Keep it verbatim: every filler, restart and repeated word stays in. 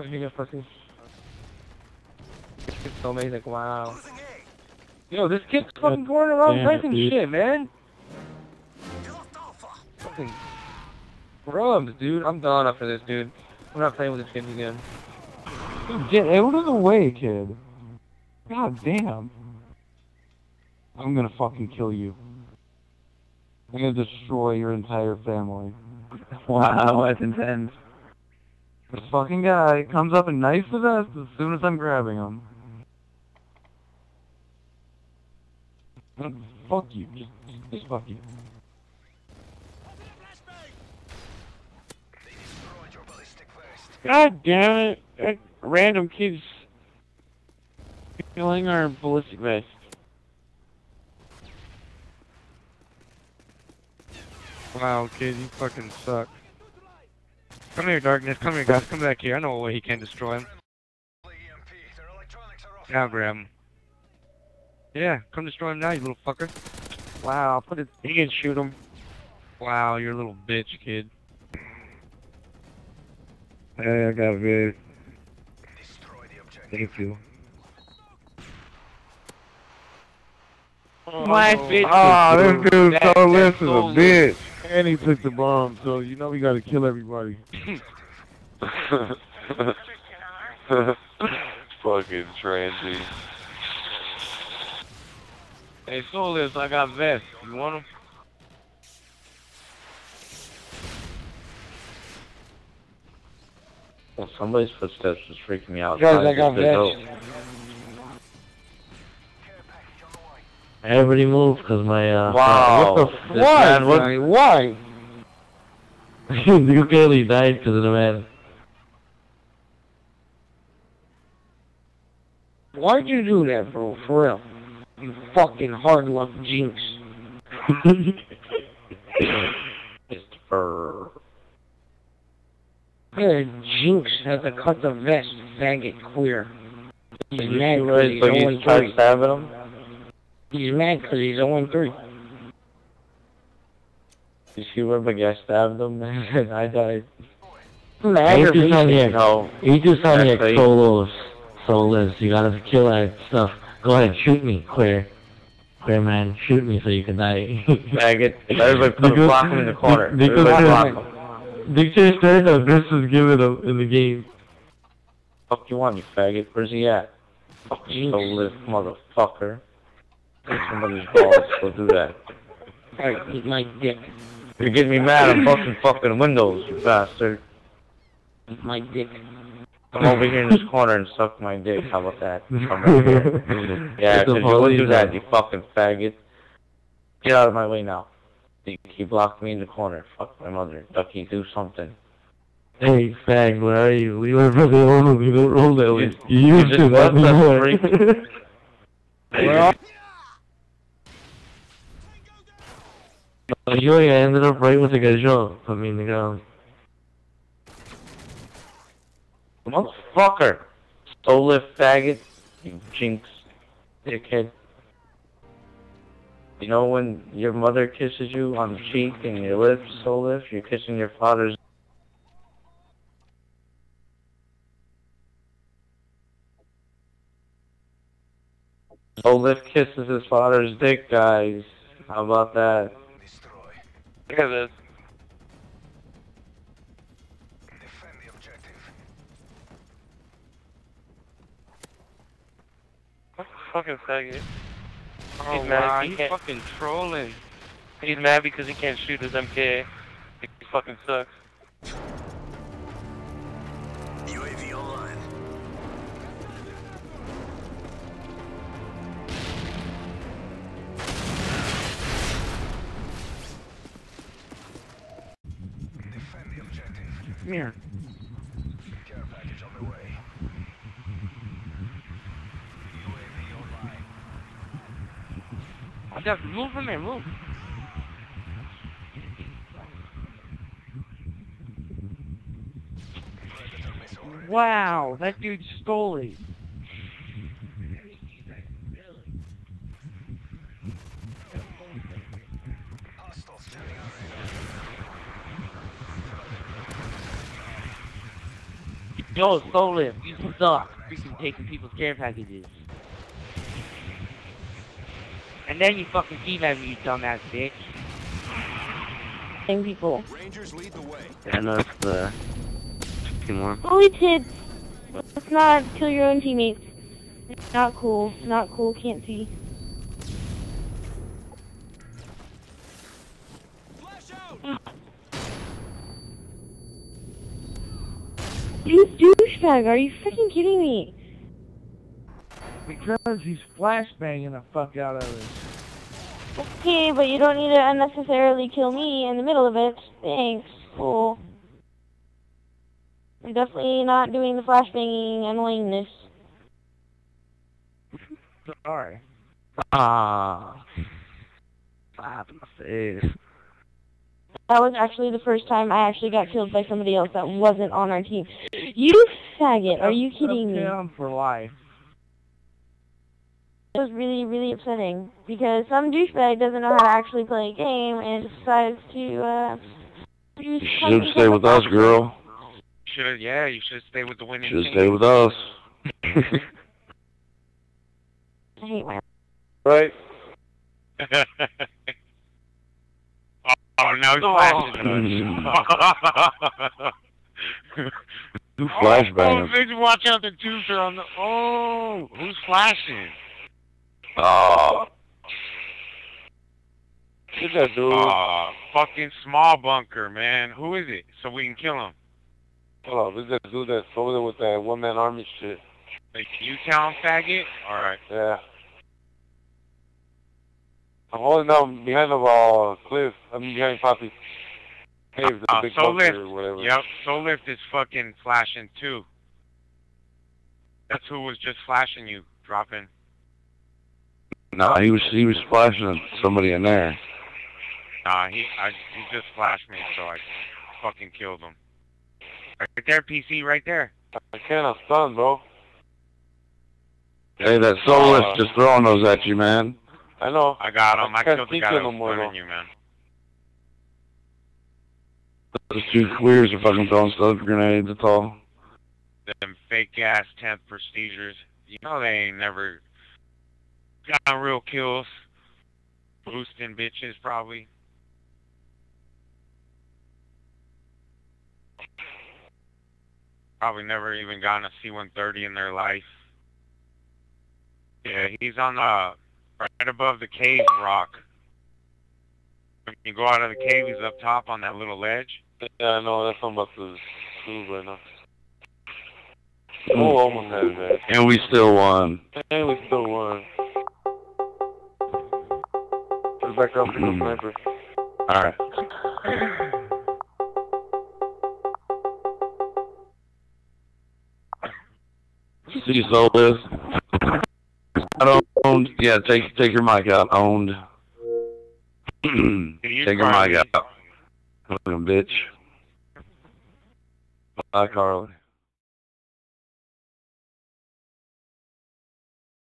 pushing it, pushing. This kid's so amazing, wow. Yo, this kid's fucking going around pressing shit, man. Fucking grubs, dude. I'm done after this, dude. I'm not playing with this kid again. Dude, get out of the way, kid. God damn. I'm gonna fucking kill you. I'm gonna destroy your entire family. Wow, that's intense. This fucking guy comes up and knifes the vest as soon as I'm grabbing him. Fuck you. Just, just fuck you. God damn it. That random kid's killing our ballistic vest. Wow, kid, you fucking suck. Come here, darkness. Come here, guys. Come back here. I know a way he can destroy him. Now grab him. Yeah, come destroy him now, you little fucker. Wow, I'll put it. He can shoot him. Wow, you're a little bitch, kid. Hey, I got rid. Thank you. Oh, my bitch. Oh, this dude SoLifts is a bitch. And he took the bomb, so you know we gotta kill everybody. Fucking transy. Hey, SoLifts, I got vests. You want them? Well, somebody's footsteps is freaking me out. Guys, I got vests. Everybody move, cause my uh. Wow. What the fuck? Why? Why? You barely died, cause of the man. Why'd you do that, bro? For real? You fucking hard luck jinx. Mister Hey, jinx has to cut the vest, faggot queer. He's mad cause he's only three. He's mad because he's oh and three. You see where my guy stabbed him, man, and I died. He's just on the He's just on the solos. Solos, you gotta kill that stuff. Go ahead, shoot me, queer. Queer man, shoot me so you can die. Faggot. Everybody put a block him in the corner. They just said that this is given up in the game. Fuck you want, you faggot? Where's he at? Fuck you, Solos, motherfucker. Somebody's balls, we'll do that. Alright, eat my dick. You're getting me mad, I'm busting fucking windows, you bastard. Eat my dick. Come over here in this corner and suck my dick, how about that? Come over here. Yeah, cause you wouldn't do that, you fucking faggot. Get out of my way now. He blocked me in the corner, fuck my mother. Ducky, do something. Hey, fag, where are you? We were really old, we don't roll that way. You used to that before. We're all Yo, I ended up right with the gajo. I mean, the ground. Motherfucker! SoLifts faggot, you jinx, dickhead. You know when your mother kisses you on the cheek and your lips, SoLifts, you're kissing your father's. SoLifts kisses his father's dick, guys. How about that? Look at this. Defend the objective. What the fuck is that? Oh, he's mad. Wow, he he's fucking trolling. He's mad because he can't shoot his M K. He fucking sucks. U A V online. Come here. Care package on the way. U A V online. Just move from there, move. Wow, that dude stole it. Yo, SoLifts, you suck. Freaking taking people's care packages. And then you fucking keep at me, you dumbass bitch. Same people. Rangers lead the way. Yeah, no, that's the... two more. Holy tits! Let's not kill your own teammates. Not cool. Not cool. Can't see. Flash out! You douchebag! Are you freaking kidding me? Because he's flashbanging the fuck out of us. Okay, but you don't need to unnecessarily kill me in the middle of it. Thanks, fool. I'm definitely not doing the flashbanging annoyingness. Sorry. Ah, slap in the face. That was actually the first time I actually got killed by somebody else that wasn't on our team. You faggot! Are you kidding me? I'm for life. It was really, really upsetting, because some douchebag doesn't know how to actually play a game and decides to, uh... You should stay with us, girl. Should, yeah, you should stay with the winning team. Should stay with us. I hate my... Right. Oh, now he's flashing us. Two flashbangs. Oh, bitch, watch out, the tubes are on the... Oh, who's flashing? Oh. Look at that dude. Oh, fucking small bunker, man. Who is it? So we can kill him. Hold on, look at that dude that's over there with that one-man army shit. Like, you town faggot? Alright. Yeah. I'm holding out behind the wall, uh, cliff. I mean, behind Poppy. Hey, the uh, big SoLifts, or whatever. Yep, SoLifts is fucking flashing too. That's who was just flashing you, dropping. No, he was he was flashing at somebody in there. Nah, he I, he just flashed me, so I fucking killed him. Right there, P C, right there. I can't have stun, bro. Hey, that SoLifts uh, just throwing those at you, man. I know. I got him. I, I killed the guy that was burning you, man. Those two queers are fucking throwing stun grenades at all. Them fake-ass tenth prestigers. You know they ain't never got real kills. Boosting bitches, probably. Probably never even gotten a C one thirty in their life. Yeah, he's on the... right above the cave rock. When you go out of the cave, he's up top on that little ledge. Yeah, I know, that's what I'm about to do right now. Oh, almost had it there. And we still won. And we still won. Let's back up with the sniper. Alright. See you, SoLifts. I owned. Yeah, take take your mic out. Owned. take your mic out. Fucking bitch. Bye, Carly.